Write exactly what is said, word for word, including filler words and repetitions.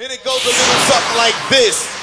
Then it goes a little something like this.